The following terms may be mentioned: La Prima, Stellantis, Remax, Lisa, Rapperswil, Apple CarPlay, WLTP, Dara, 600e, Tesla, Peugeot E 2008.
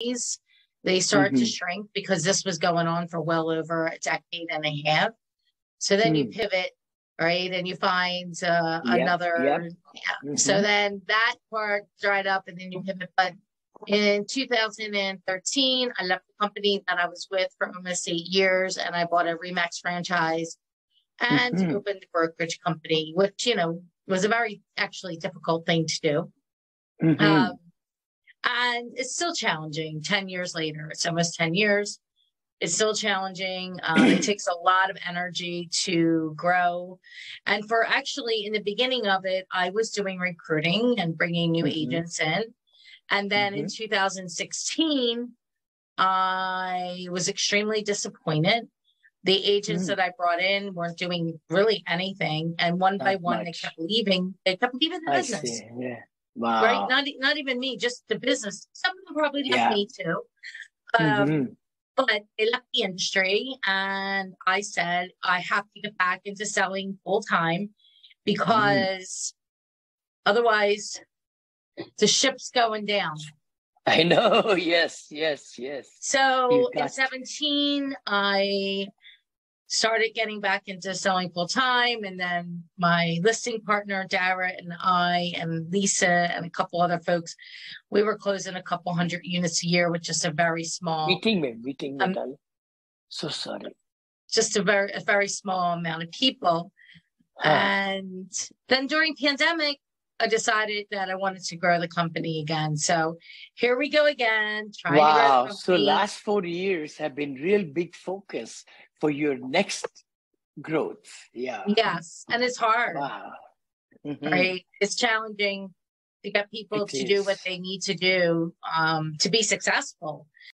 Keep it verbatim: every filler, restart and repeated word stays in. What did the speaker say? days, they start mm-hmm. to shrink, because this was going on for well over a decade and a half. So then mm. you pivot, right? And you find uh, yep. another. Yep. Yeah. Mm-hmm. So then that part dried up, and then you pivot. But in two thousand thirteen, I left the company that I was with for almost eight years, and I bought a Remax franchise and mm-hmm. opened a brokerage company, which, you know, was a very actually difficult thing to do. Mm-hmm. Um, and it's still challenging ten years later. It's almost ten years. It's still challenging. Um, it takes a lot of energy to grow. And for actually in the beginning of it, I was doing recruiting and bringing new mm-hmm. agents in. And then mm-hmm. in two thousand sixteen, I was extremely disappointed. The agents mm-hmm. that I brought in weren't doing really anything. And one Not by one, much. they kept leaving. They kept leaving the I business. See. Yeah. Wow. Right? Not, not even me, just the business. Some of them probably left yeah. me too. Um, mm-hmm. But they left the industry. And I said, I have to get back into selling full time, because mm-hmm. otherwise the ship's going down. I know. Yes, yes, yes. So in seventeen, I started getting back into selling full time. And then my listing partner, Dara, and I, and Lisa, and a couple other folks, we were closing a couple hundred units a year with just a very small. Meeting me, meeting me. Um, so sorry. Just a very, a very small amount of people. Huh. And then during pandemic, I decided that I wanted to grow the company again. So here we go again. Trying wow. to grow the company. So last four years have been real big focus for your next growth. Yeah. Yes. And it's hard. Wow. Mm-hmm. Right. It's challenging to get people it to is. do what they need to do um, to be successful.